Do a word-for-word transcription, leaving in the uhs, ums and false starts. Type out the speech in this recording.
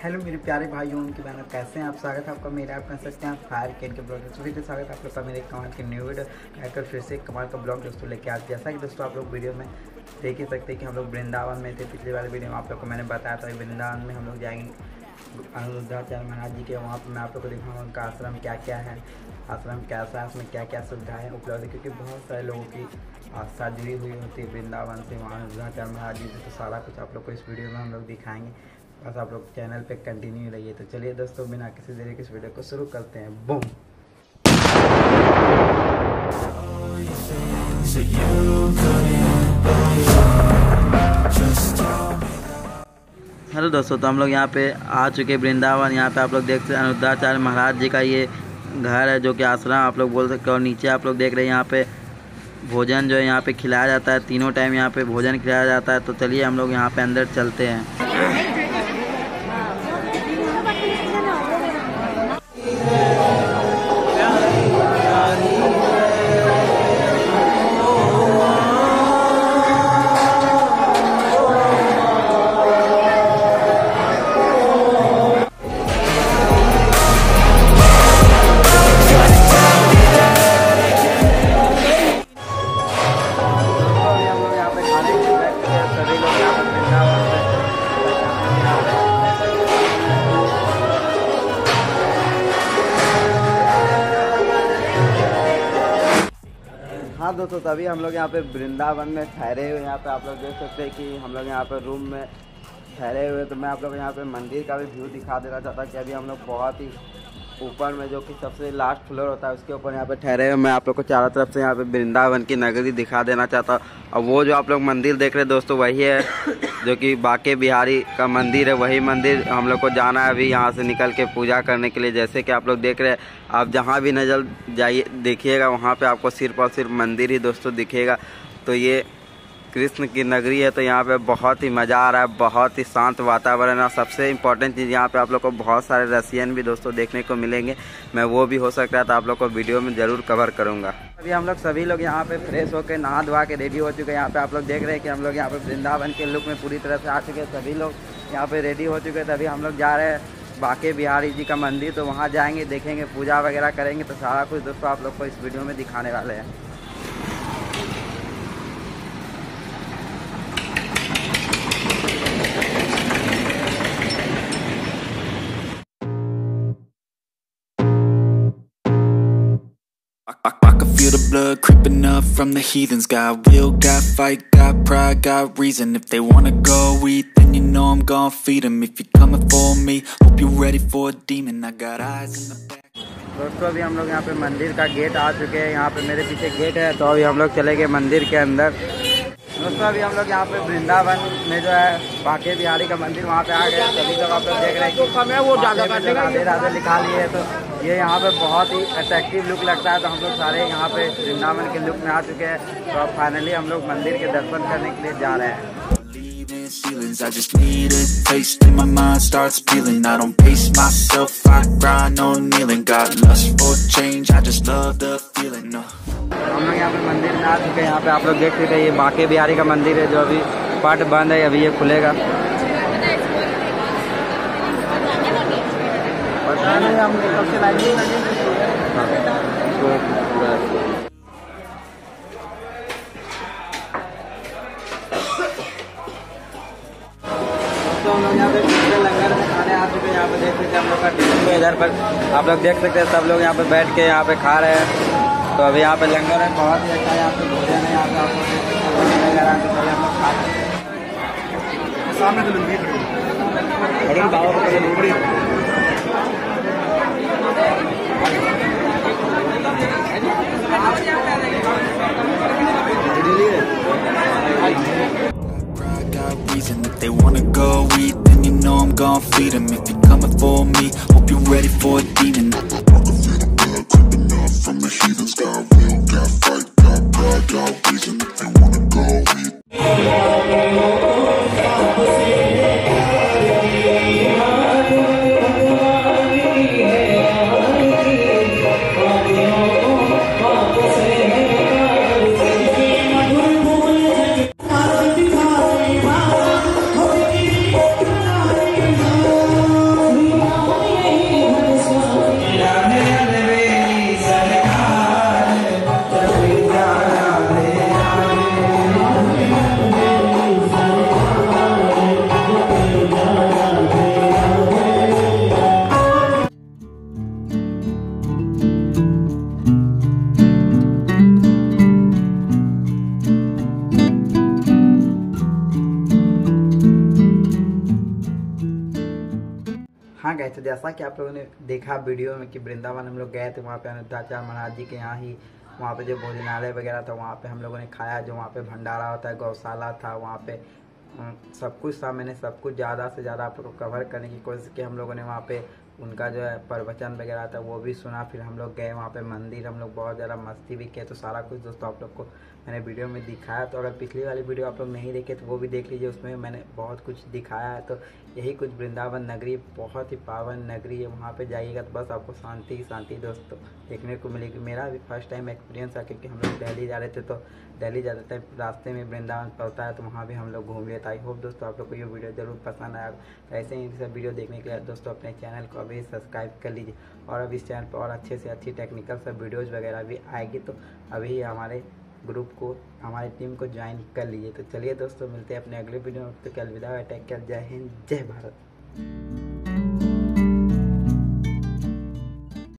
Hello मेरे प्यारे भाइयों उनके बहनों, कैसे हैं आप। स्वागत है आपका मेरा आप कह सकते हैं आप फायर केयर के ब्लॉग दोस्तों। फिर से स्वागत है आप लोग का मेरे कमाल के न्यू वीडियो लाइक और फिर से कमाल का ब्लॉग दोस्तों लेके आज। जैसा कि दोस्तों आप लोग वीडियो में देख ही सकते हैं कि हम लोग वृंदावन में थे। पिछले वाले वीडियो में आप लोग को मैंने बताया था वृंदावन में हम लोग जाएंगे अनिरुद्धाचार्य महाराज जी के, वहाँ पर मैं आप लोग को दिखाऊंगा उनका आश्रम क्या क्या है, आश्रम कैसा है, उसमें क्या क्या सुविधाएं उपलब्ध है, क्योंकि बहुत सारे लोगों की आस्था जुड़ी हुई होती है वृंदावन से वहाँ अनिरुद्धाचार्य महाराज जी से। तो सारा कुछ आप लोग को इस वीडियो में हम लोग दिखाएंगे, बस आप लोग चैनल पे कंटिन्यू रहिए। तो चलिए दोस्तों बिना किसी देरी के इस वीडियो को शुरू करते हैं। बूम हेलो दोस्तों, तो हम लोग यहाँ पे आ चुके हैं वृंदावन। यहाँ पे आप लोग देख सकते हैं अनिरुद्धाचार्य महाराज जी का ये घर है जो कि आश्रम आप लोग बोल सकते हो। और नीचे आप लोग देख रहे हैं यहाँ पे भोजन जो है यहाँ पे खिलाया जाता है, तीनों टाइम यहाँ पे भोजन खिलाया जाता है। तो चलिए हम लोग यहाँ पे अंदर चलते हैं। हाँ दोस्तों, तभी हम लोग यहाँ पे वृंदावन में ठहरे हुए। यहाँ पे आप लोग देख सकते हैं कि हम लोग यहाँ पे रूम में ठहरे हुए। तो मैं आप लोग यहाँ पे मंदिर का भी व्यू दिखा देना चाहता कि अभी हम लोग बहुत ही ऊपर में जो कि सबसे लास्ट फ्लोर होता है उसके ऊपर यहाँ पे ठहरे हुए। मैं आप लोग को चारों तरफ से यहाँ पे वृंदावन की नगरी दिखा देना चाहता। और वो जो आप लोग मंदिर देख रहे हैं दोस्तों वही है जो कि बांके बिहारी का मंदिर है। वही मंदिर हम लोग को जाना है अभी यहाँ से निकल के पूजा करने के लिए। जैसे कि आप लोग देख रहे हैं, आप जहाँ भी नजर जाइए देखिएगा वहाँ पर आपको सिर्फ और सिर्फ मंदिर ही दोस्तों दिखेगा। तो ये कृष्ण की नगरी है। तो यहाँ पे बहुत ही मज़ा आ रहा है, बहुत ही शांत वातावरण है। और सबसे इम्पोर्टेंट चीज़ यहाँ पे आप लोग को बहुत सारे रशियन भी दोस्तों देखने को मिलेंगे। मैं वो भी हो सकता है तो आप लोग को वीडियो में ज़रूर कवर करूँगा। अभी हम लोग सभी लोग यहाँ पे फ्रेश होकर नहा धोवा के रेडी हो चुके हैं। यहाँ पे आप लोग देख रहे हैं कि हम लोग यहाँ पे वृंदावन के लुक में पूरी तरह से आ चुके हैं। सभी लोग यहाँ पे रेडी हो चुके हैं। तभी हम लोग जा रहे हैं बांके बिहारी जी का मंदिर। तो वहाँ जाएँगे, देखेंगे, पूजा वगैरह करेंगे। तो सारा कुछ दोस्तों आप लोग को इस वीडियो में दिखाने वाले हैं। The blood creeping up from the heathens. Got will, got fight, got pride, got reason. If they wanna go eat, then you know I'm gonna feed them. If you're coming for me, hope you're ready for a demon. I got eyes in the back. दोस्तों अभी हम लोग यहाँ पे मंदिर का gate आ चुके हैं। यहाँ पे मेरे पीछे गेट है। तो अभी हम लोग चले गए मंदिर के अंदर। दोस्तों अभी हम लोग यहाँ पे वृंदावन में जो है बांके बिहारी का मंदिर वहाँ पे आ गए। सभी लोग आप लोग देख रहे हैं कि वो ज़्यादा राधे राधे लिखा लिए है। तो ये यहाँ पे बहुत ही अट्रैक्टिव लुक लगता है। तो हम लोग सारे यहाँ पे वृंदावन के लुक में आ चुके हैं। तो अब फाइनली हम लोग मंदिर के दर्शन करने के लिए जा रहे हैं। हम लोग यहाँ पे मंदिर में आ चुके हैं। यहाँ पे आप लोग देख सकते हैं ये बांके बिहारी का मंदिर है जो अभी पार्ट बंद है, अभी ये खुलेगा। हम लोग यहाँ पे लंगर में खाने आ चुके हैं। यहाँ पे देख सकते हैं हम लोग का टिफिन इधर पर आप लोग देख सकते हैं। सब लोग यहाँ पे बैठ के यहाँ पे खा रहे हैं। तो अभी यहाँ पे लंगर है, बहुत ही अच्छा यहाँ पे भोजन है। यहाँ पे आपको लंगर आते पहले हम लोग खाते हैं सामने तो लंबी अरे बाबा को पहले लोबड़ी। If they wanna go eat, then you know I'm gonna feed them. If you're coming for me, hope you're ready for a demon. From the heathens, got will, got fight, got pride, got reason. If they wanna go eat. वहाँ गए थे, जैसा कि आप लोगों ने देखा video में कि वृंदावन हम लोग गए थे, वहाँ पे अनिरुद्धाचार्य महाराज जी के यहाँ ही वहाँ पे जो भोजनालय वगैरह था वहाँ पे हम लोगों ने खाया, जो वहाँ पे भंडारा होता है, गौशाला था वहाँ पे, सब कुछ था। मैंने सब कुछ ज़्यादा से ज़्यादा आप लोग को कवर करने की कोशिश की। हम लोगों ने वहाँ पे उनका जो है प्रवचन वगैरह था वो भी सुना। फिर हम लोग गए वहाँ पे मंदिर, हम लोग बहुत ज़्यादा मस्ती भी किए। तो सारा कुछ दोस्तों आप लोग को मैंने वीडियो में दिखाया। तो अगर पिछली वाली वीडियो आप लोग नहीं देखे तो वो भी देख लीजिए, उसमें मैंने बहुत कुछ दिखाया है। तो यही कुछ वृंदावन नगरी, बहुत ही पावन नगरी है। वहाँ पर जाइएगा तो बस आपको शांति शांति दोस्तों देखने को मिलेगी। मेरा भी फर्स्ट टाइम एक्सपीरियंस है, क्योंकि हम लोग दिल्ली जा रहे थे, तो दिल्ली जाते टाइम रास्ते में वृंदावन पड़ता है, तो वहाँ भी हम लोग घूम लेते। आई होप दोस्तों आप लोग को ये वीडियो जरूर पसंद आया। तो ऐसे ही सब वीडियो देखने के लिए दोस्तों अपने चैनल को अभी सब्सक्राइब कर लीजिए, और अब इस चैनल पर और अच्छे से अच्छी टेक्निकल सब वीडियोज़ वगैरह भी आएगी। तो अभी हमारे ग्रुप को, हमारी टीम को ज्वाइन कर लीजिए। तो चलिए दोस्तों, मिलते हैं अपने अगले वीडियो में। तो अलविदा, टेक केयर, जय हिंद, जय भारत।